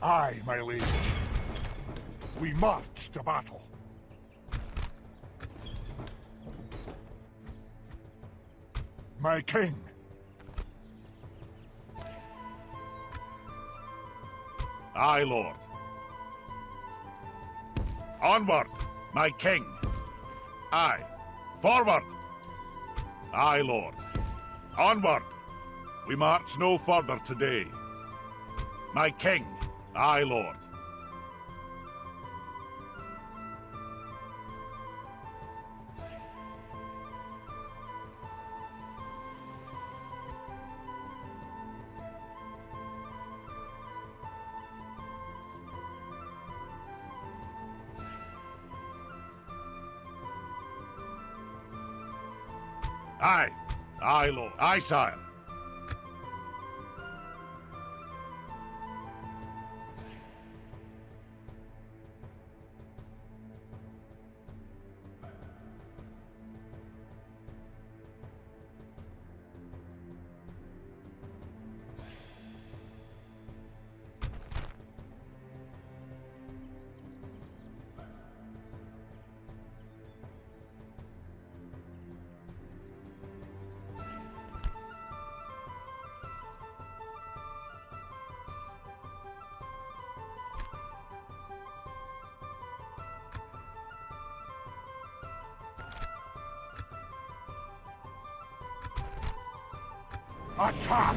Aye, my liege. We march to battle. My king. Aye, lord. Onward, my king. Aye. Forward. Aye, lord. Onward. We march no further today. My king. Aye, lord. Aye. Aye, lord. Aye, sire. Attack!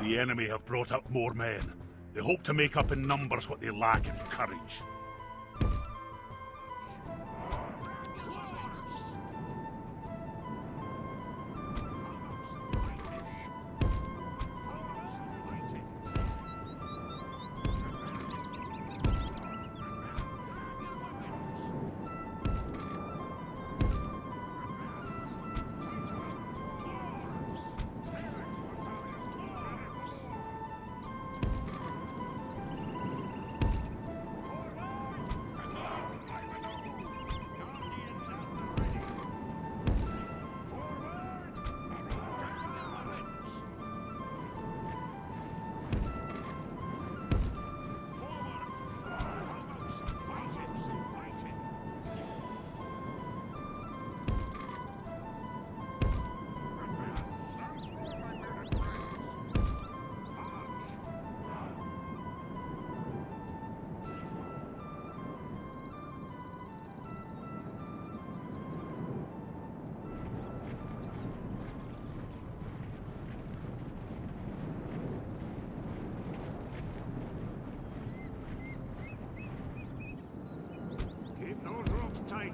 The enemy have brought up more men. They hope to make up in numbers what they lack in courage. Tight.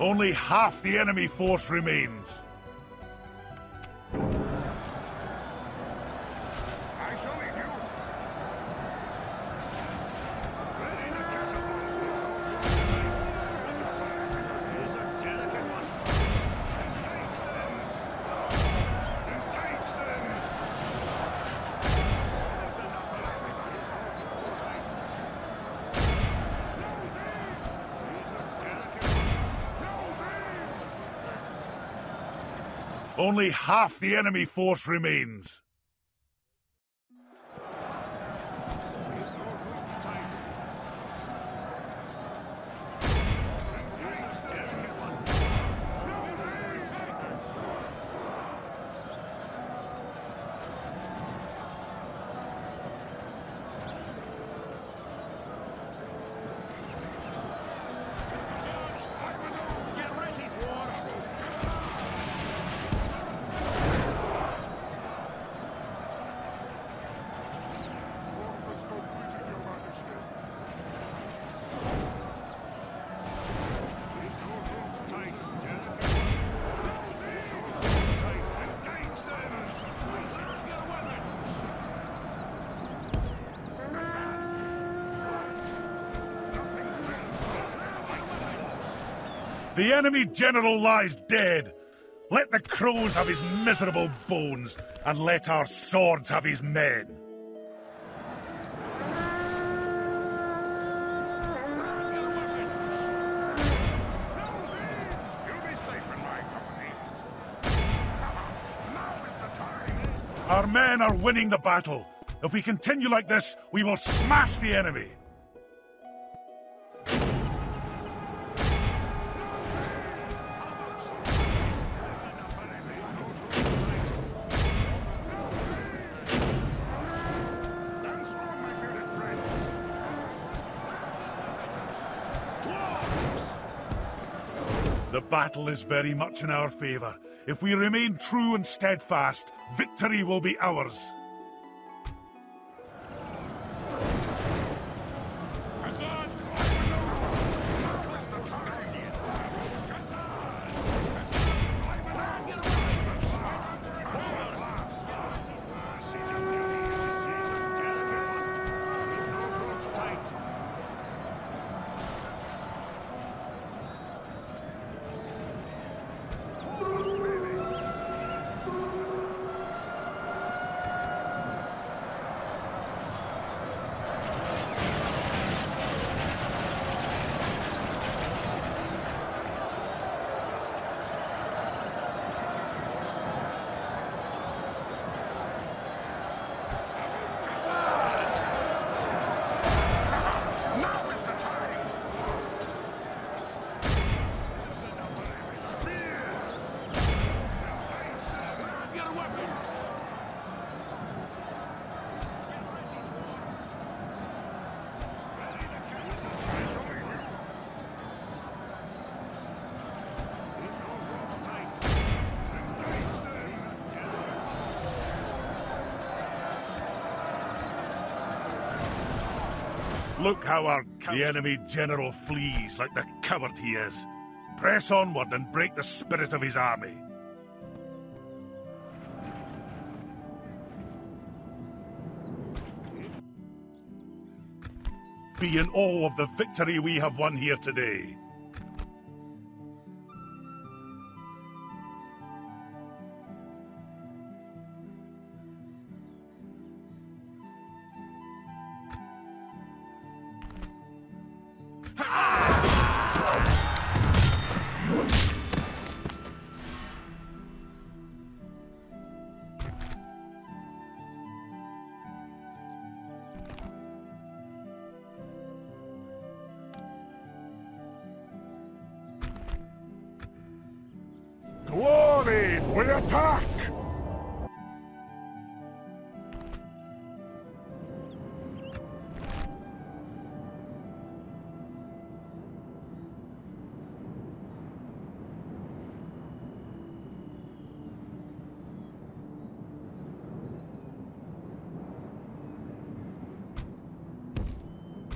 Only half the enemy force remains. Only half the enemy force remains. The enemy general lies dead. Let the crows have his miserable bones, and let our swords have his men. Our men are winning the battle. If we continue like this, we will smash the enemy. The battle is very much in our favor. If we remain true and steadfast, victory will be ours. Look how the enemy general flees like the coward he is. Press onward and break the spirit of his army. Be in awe of the victory we have won here today. Glory! We attack!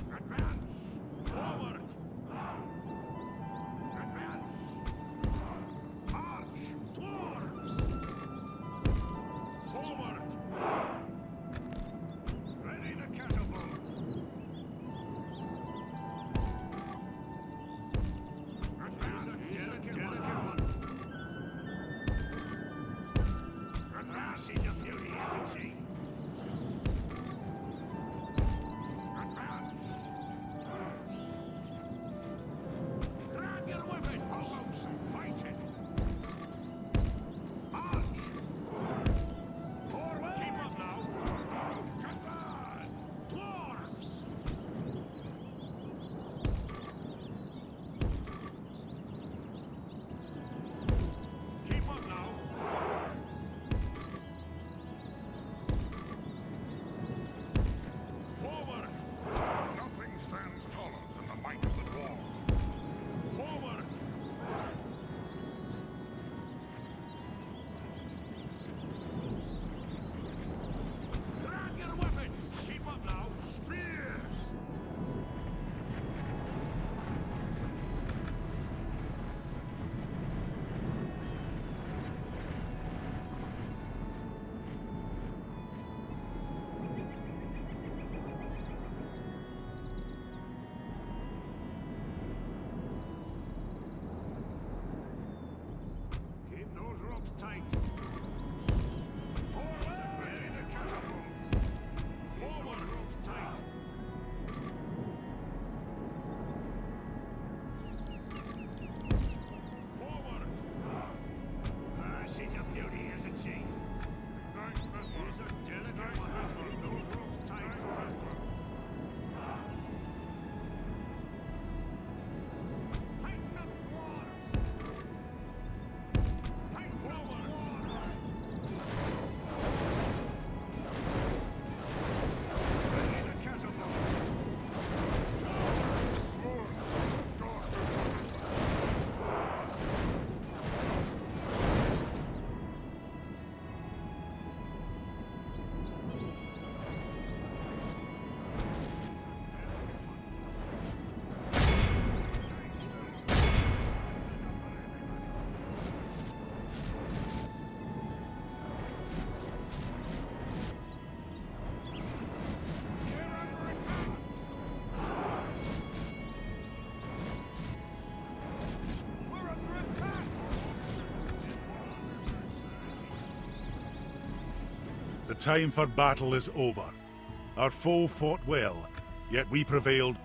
Advance! Forward! Advance! The time for battle is over. Our foe fought well, yet we prevailed.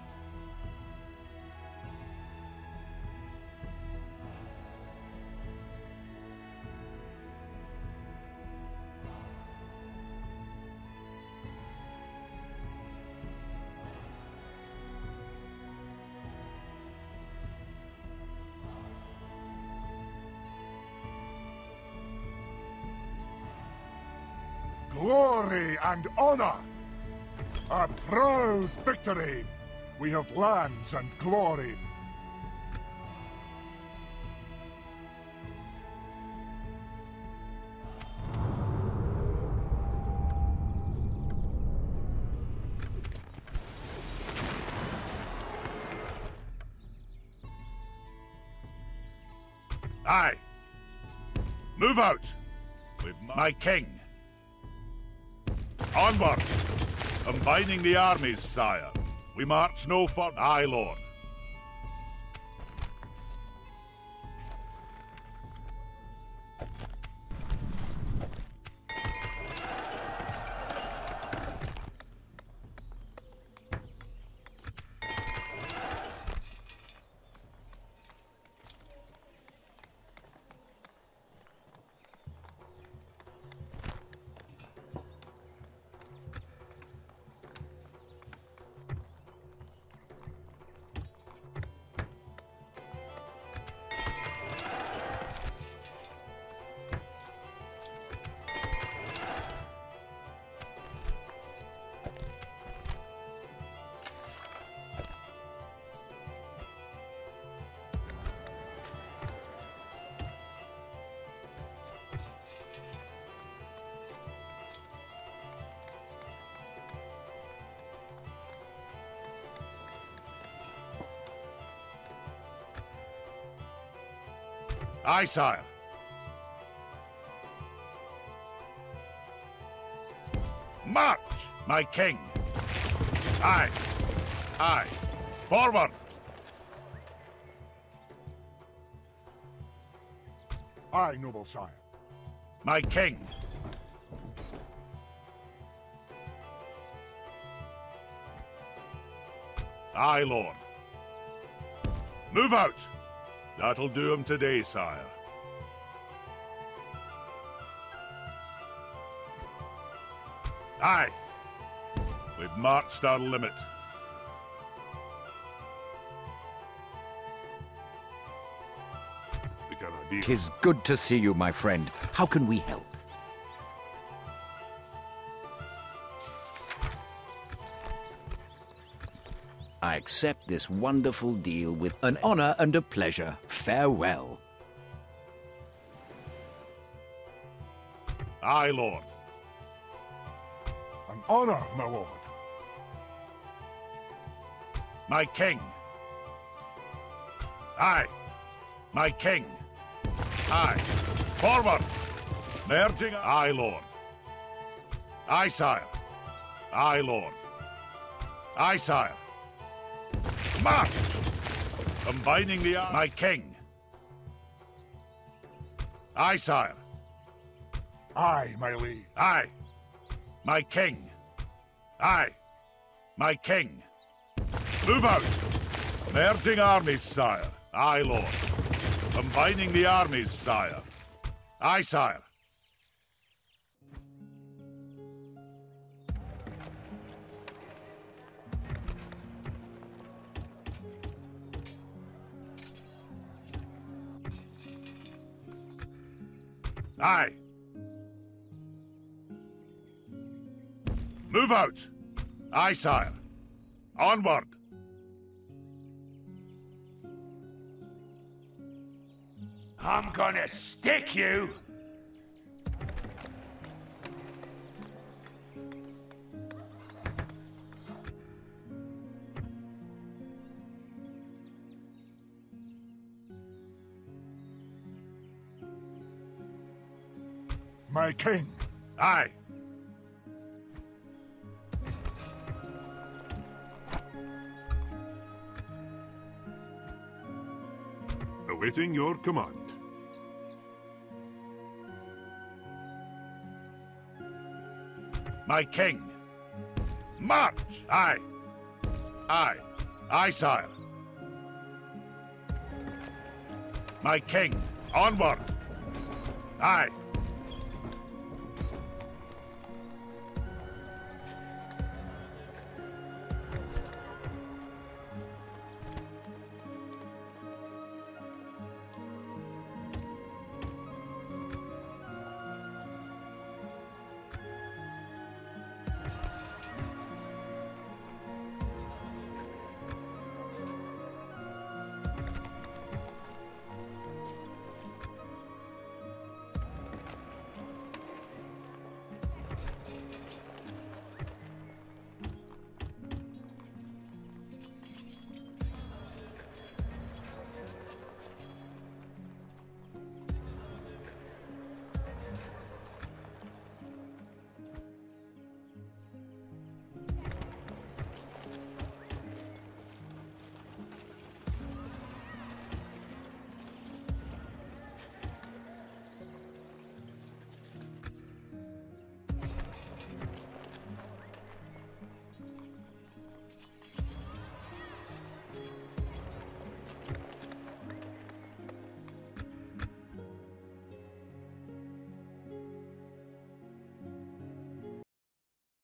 Glory and honor! A proud victory! We have lands and glory. Aye. Move out with my king. Onward! Combining the armies, sire. We march no further. Aye, lord. Aye, sire. March, my king. Aye. Aye. Forward. Aye, noble sire. My king. Aye, lord. Move out. That'll do him today, sire. Aye. We've marched our limit. Tis good to see you, my friend. How can we help? I accept this wonderful deal with an honor and a pleasure. Farewell. Aye, lord. An honor, my lord. My king. Aye. My king. Aye. Forward. Merging. Aye, lord. Aye, sire. Aye, lord. Aye, sire. March! Combining the... My king. Aye, sire. I, my liege. I, my king. I, my king. Move out. Merging armies, sire. Aye, lord. Combining the armies, sire. Aye, sire. Aye. Move out. Aye, sire. Onward. I'm gonna stick you. My king. Aye. Awaiting your command. My king. March! Aye. Aye. Aye, sire. My king. Onward. Aye.